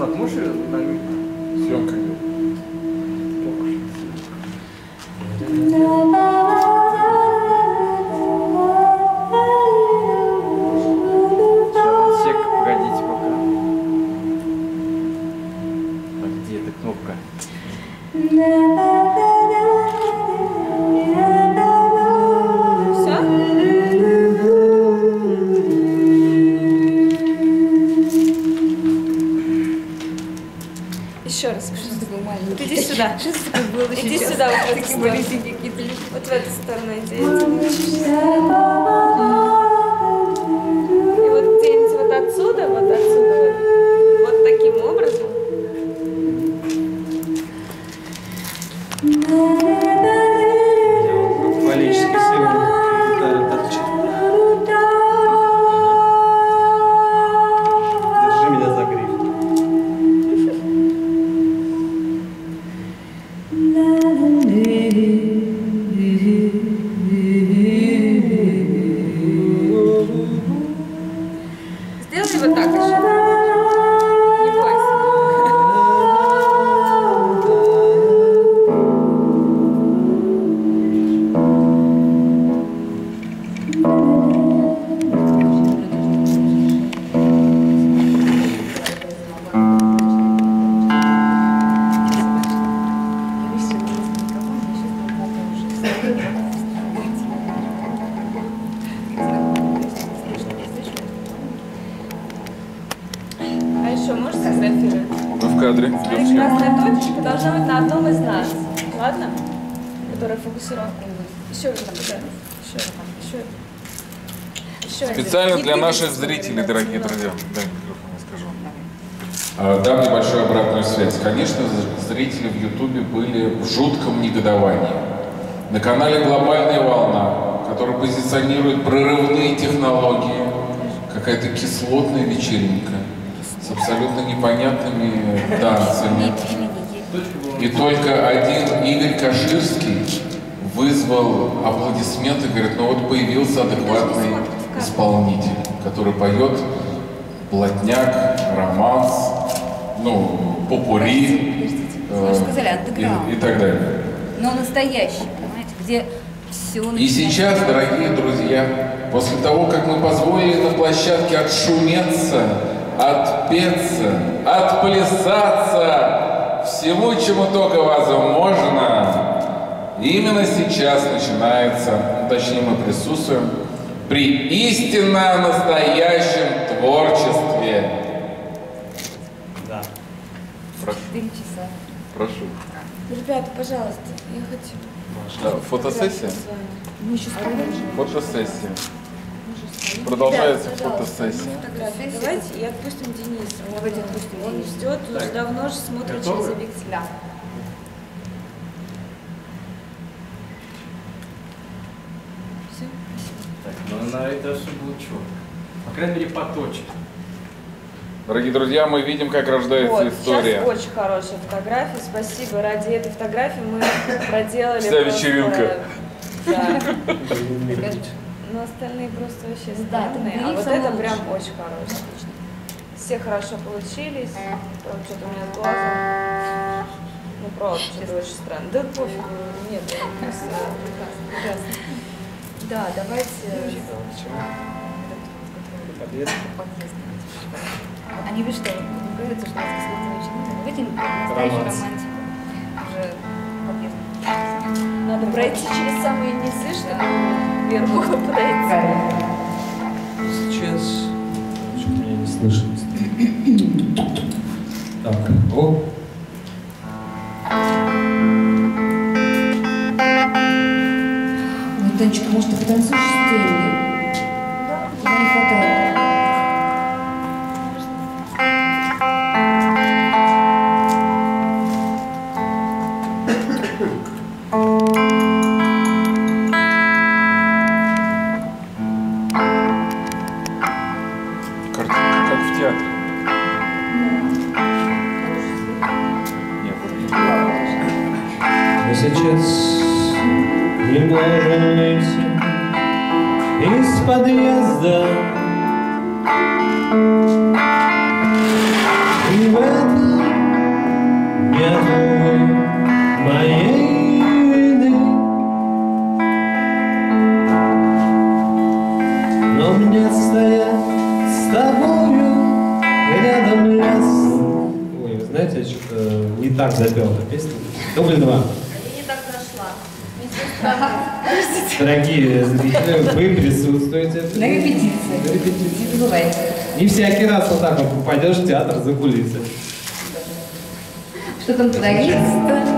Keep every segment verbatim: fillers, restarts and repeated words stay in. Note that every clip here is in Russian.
Слав, можешь ее удалить? Съемка. Сейчас отсек, погодите пока. А где эта кнопка? Еще раз, что ты был маленький. Вот иди сюда. Что с тобой было сейчас? Иди сюда, вот в эту сторону. Вот в эту сторону иди. И вот где-нибудь вот отсюда, вот отсюда. Вот таким образом. Я вот как малеческий сегодня гитара торчит. Держи меня за гриф. В кадре. Смотри, красная точечка должна быть на одном из нас. Ладно? Которая фокусировка будет. Еще раз там, да? Еще раз там. Еще. Еще специально для наших зрителей, дорогие друзья. Дай микрофон, я скажу. А, дам небольшую обратную связь. Конечно, зрители в Ютубе были в жутком негодовании. На канале «Глобальная волна», который позиционирует прорывные технологии, какая-то кислотная вечеринка. С абсолютно непонятными танцами. И только один Игорь Каширский вызвал аплодисменты, говорит, ну вот появился адекватный исполнитель, который поет плотняк, романс, ну, попури э, и, и так далее. Но настоящий, понимаете, где все... И сейчас, дорогие друзья, после того, как мы позволили на площадке отшуметься, отпеться, отплясаться, всему, чему только возможно. Именно сейчас начинается, ну, точнее мы присутствуем, при истинно настоящем творчестве. Да. Прошу. четыре часа. Прошу. Ребята, пожалуйста, я хочу. Пожалуйста. Фотосессия? Мы еще скажем. Фотосессия. Продолжается, да, фотосессия. Давайте и отпустим Дениса. Давайте отпустим. Он ждет, так. Уже давно же смотрит. Готовы? Через объектив. Да. Все, спасибо. Так, но на этаже был чёрт. По крайней мере, поточек. Дорогие друзья, мы видим, как рождается вот, история. Очень хорошая фотография. Спасибо. Ради этой фотографии мы проделали... Вся вечеринка. Да. Но остальные просто вообще странные, а вот это прям очень хорошее. Все хорошо получились, там что-то у меня с глазом, ну правда, что-то очень странно. Да пофигу, нет, просто прекрасно. Да, давайте... Подъезд. Они видят, что мне кажется, что это очень романтик. Уже подъезд. Надо пройти через самые низы, чтобы... Вверху подойти. Сейчас. Что-то меня не слышно. Так, о. Ну, Танечка, может, ты потанцуешь с теми? Да. Да, не хватает. Сейчас не можем выйти из подъезда. И в Ой, вы знаете, я что-то не так запел эту песню. Дубль два. Я не так нашла. Дорогие зрители, вы присутствуете. На репетиции. На репетиции. Не забывайте. И всякий раз вот так вот попадешь в театр за кулисы. Что там туда есть?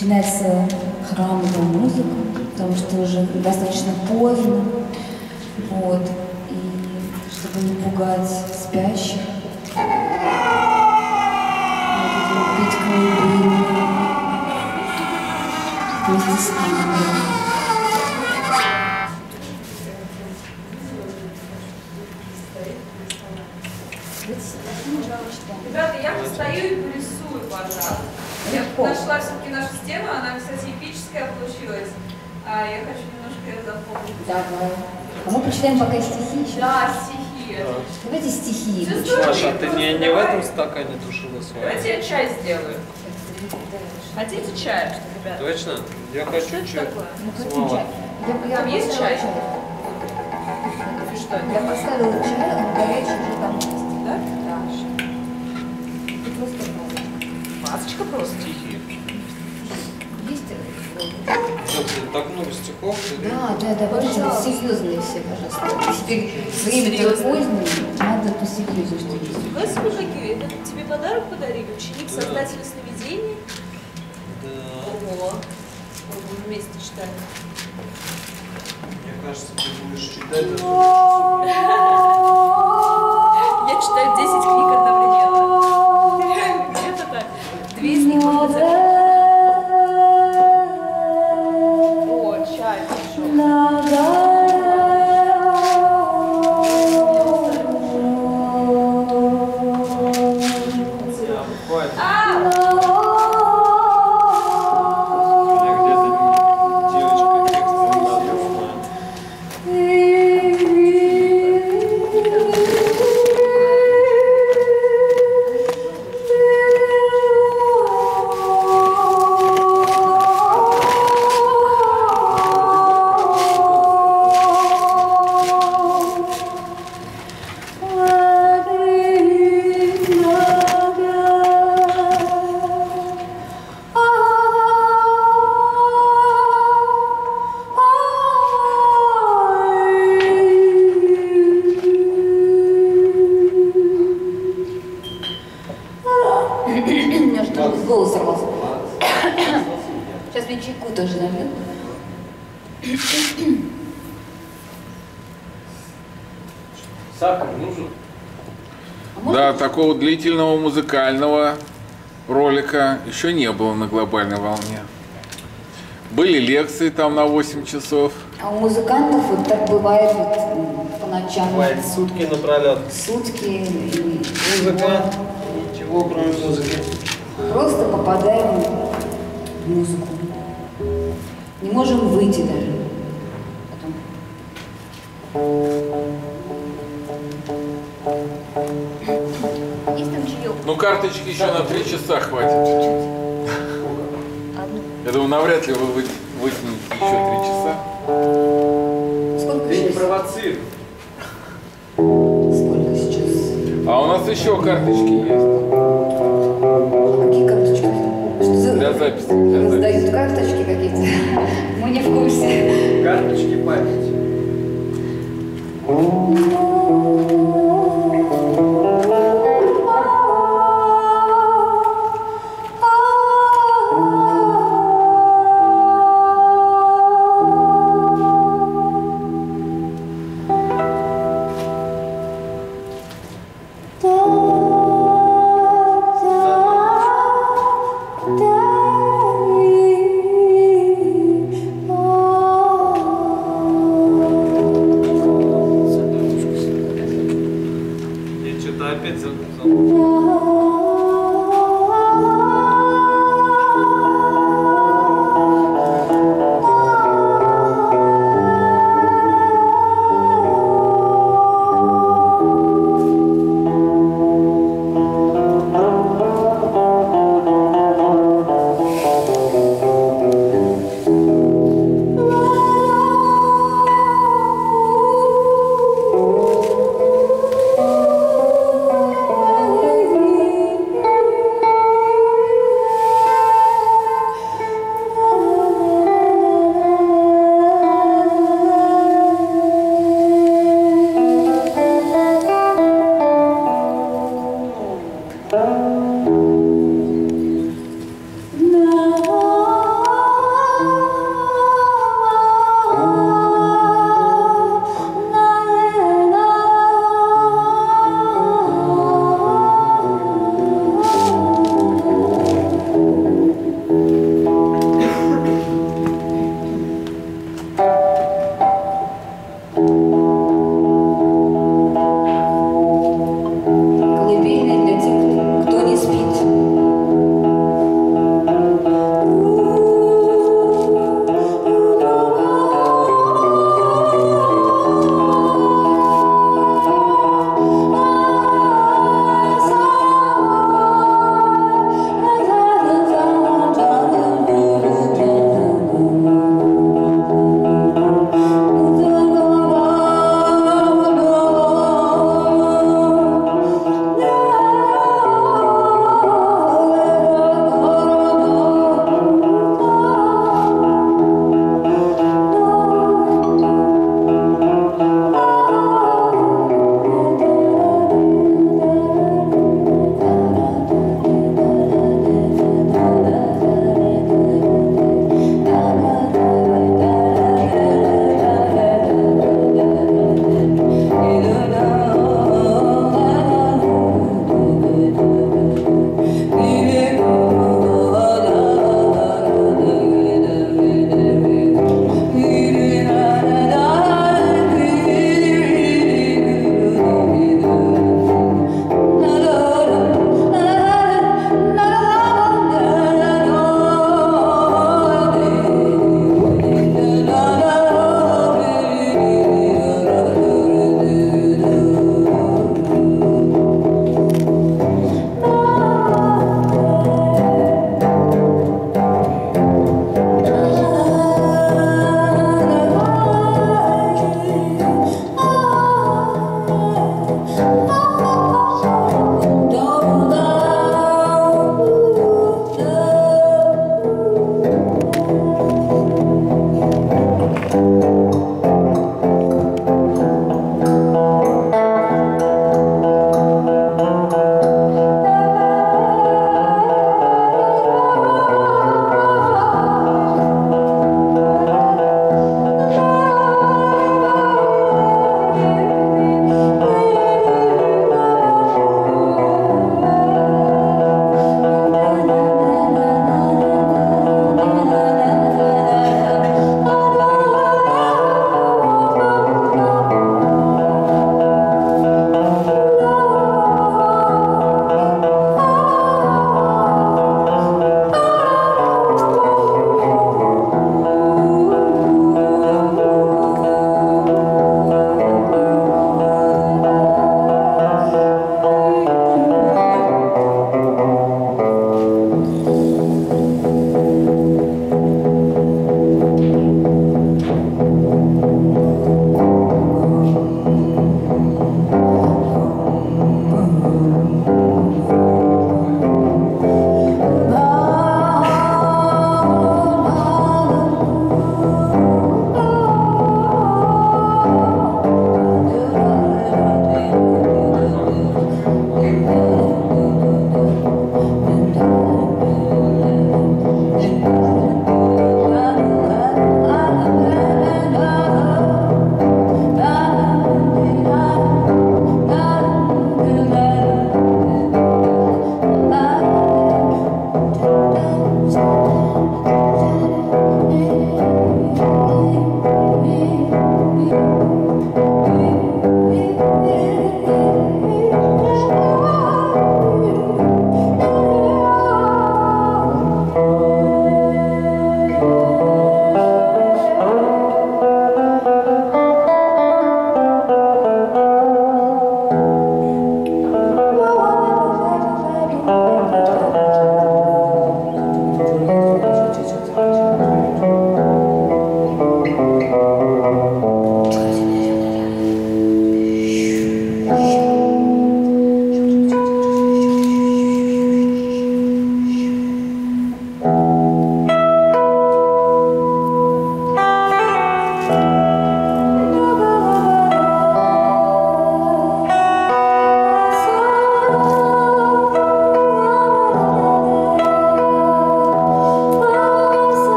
начинается храмовая музыка, потому что уже достаточно поздно, вот, и чтобы не пугать спящих, надо петь колыбельную вместе с ними. Ребята, я постою и порисую, пожалуйста. Легко. Я нашла все-таки нашу тему, она, кстати, эпическая получилась. А я хочу немножко ее запомнить. Давай. А мы почитаем пока стихи еще? Да, стихи. Да. Давайте стихи. Маша, ты не, не в этом стакане тушила свою? Давайте я чай сделаю. Хотите чай, ребята? Точно? Я хочу чай. Что это такое? Ну, чай. Я, там я есть чай? чай? И что? Я поставила чай, он горячий уже там есть. Да? Да. Просто масочка просто. Стихи. Есть? Что, так много стихов? Или? Да, да, да, пожалуйста, серьезные все, пожалуйста. Теперь время позднее, надо посерьезнее что-нибудь. Господи, какие, это тебе подарок подарили? Ученик, да. Создатель сновидений? Да. Ого, мы вместе читаем. Мне кажется, ты будешь читать. Я читаю десять книг одновременно. Две из них будут закрыты. О, чай пришел. Такого длительного музыкального ролика еще не было на глобальной волне. Были лекции там на восемь часов. А у музыкантов вот так бывает вот по ночам. Бывает сутки напролет. Сутки. Музыка. Ничего, кроме музыки. Просто попадаем в музыку. Не можем выйти даже. Ну, карточки еще на три часа хватит чуть-чуть. Я думаю, навряд ли вы вытянете еще три часа. Сколько сейчас? Ты не провоцируй. Сколько сейчас? А у нас еще карточки есть. Какие карточки? Что за... Для записи. Для записи. Раздают карточки какие-то. Мы не в курсе. Карточки памяти.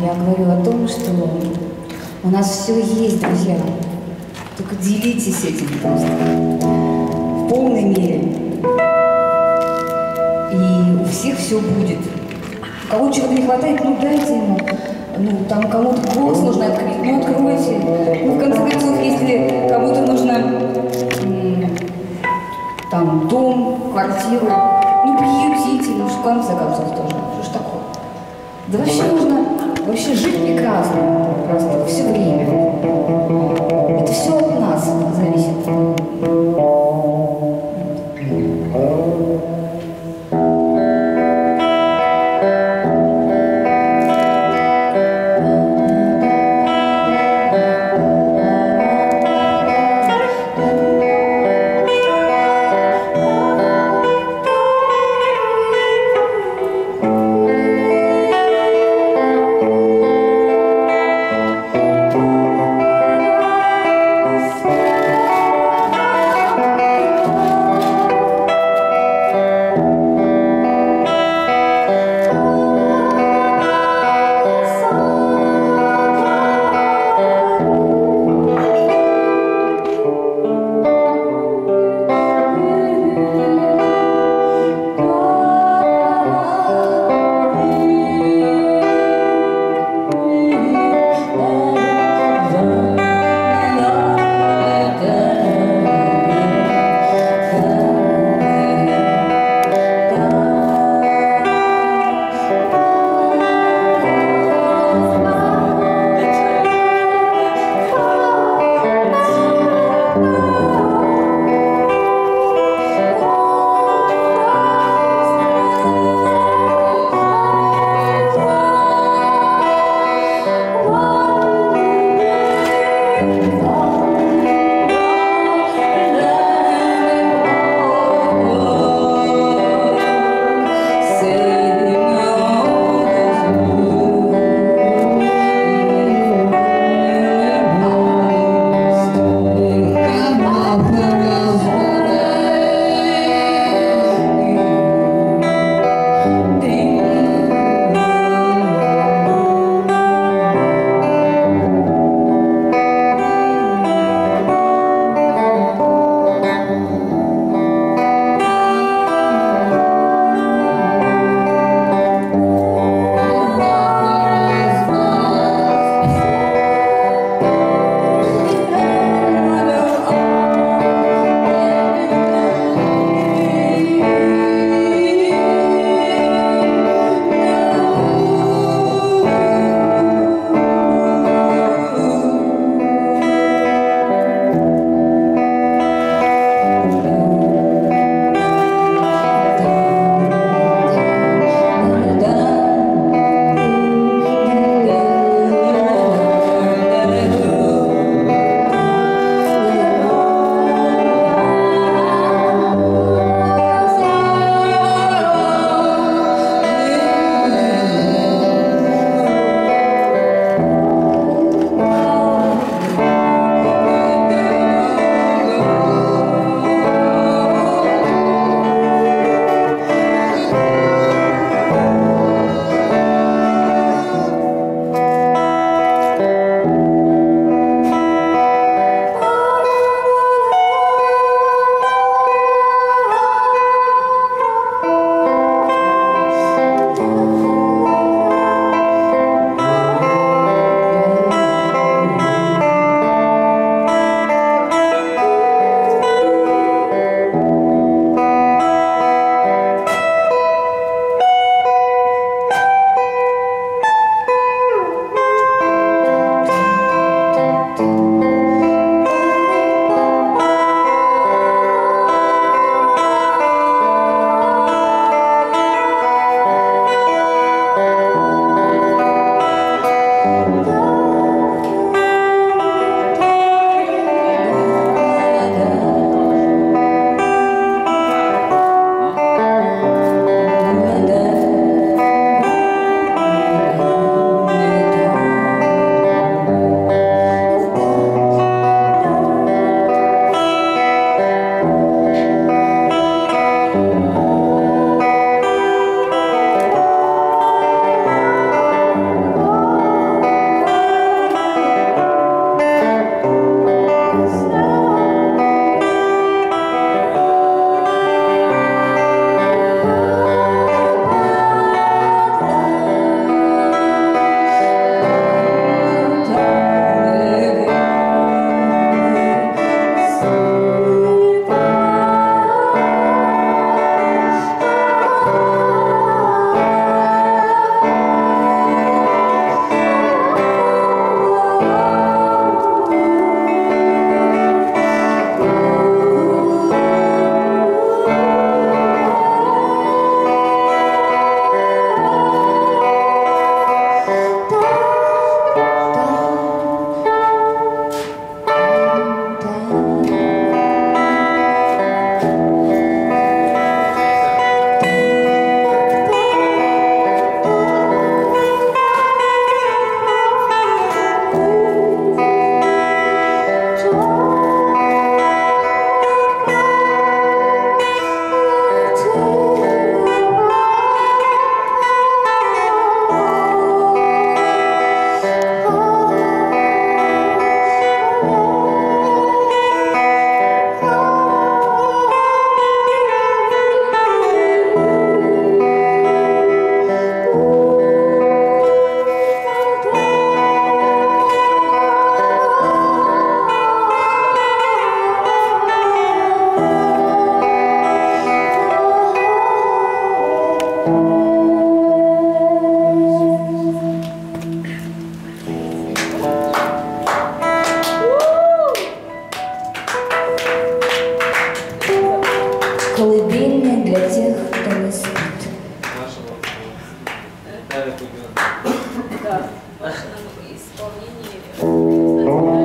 я говорю о том, что у нас все есть, друзья. Только делитесь этим просто в полной мере. И у всех все будет. У кого чего-то не хватает, ну дайте ему. Ну, там кому-то голос нужно открыть, ну откройте. Ну, в конце концов, если кому-то нужно там дом, квартиру, ну приютите, ну в конце концов тоже. Что ж такое? Да вообще нужно вообще жить прекрасно, просто все время. Это все от нас зависит. Да, важно исполнение, когда ты смогла.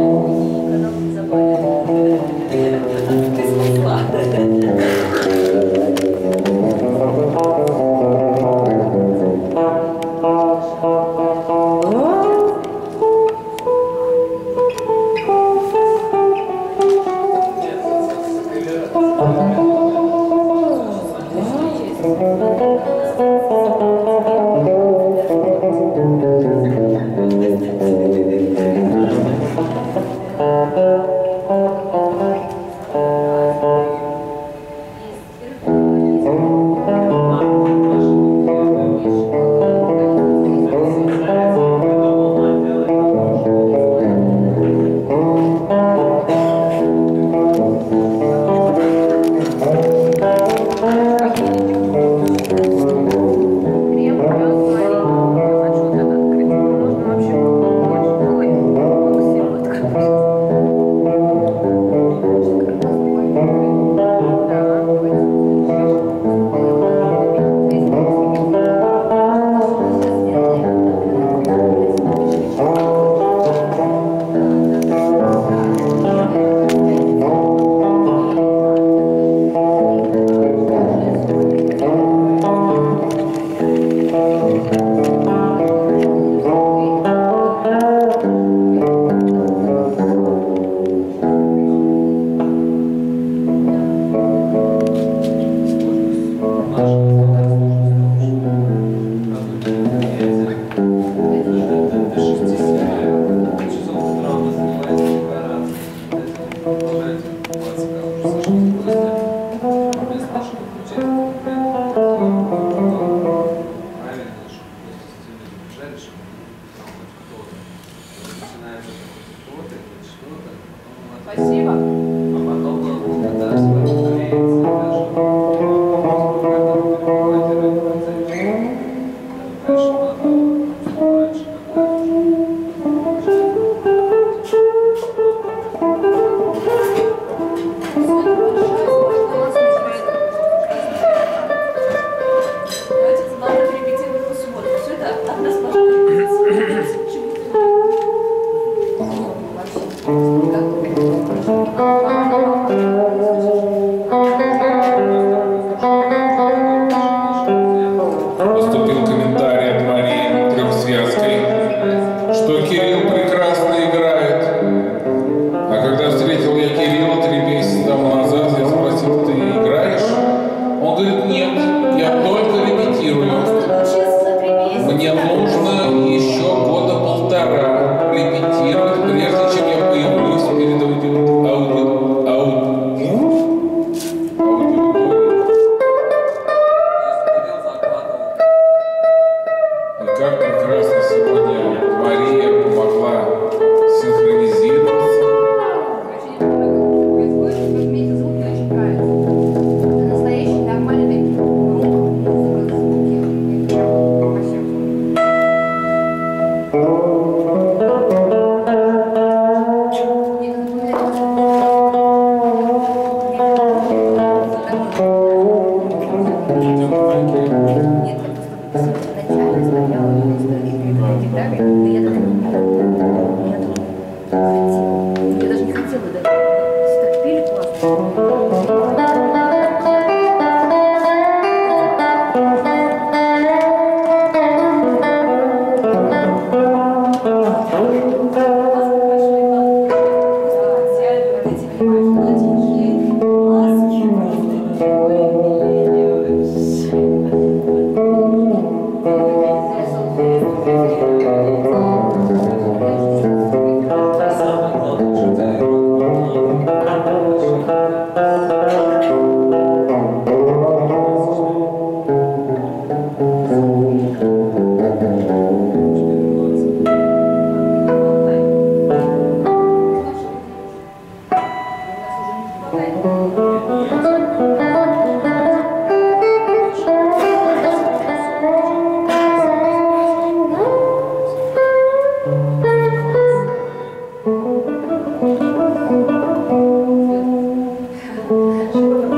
Thank you.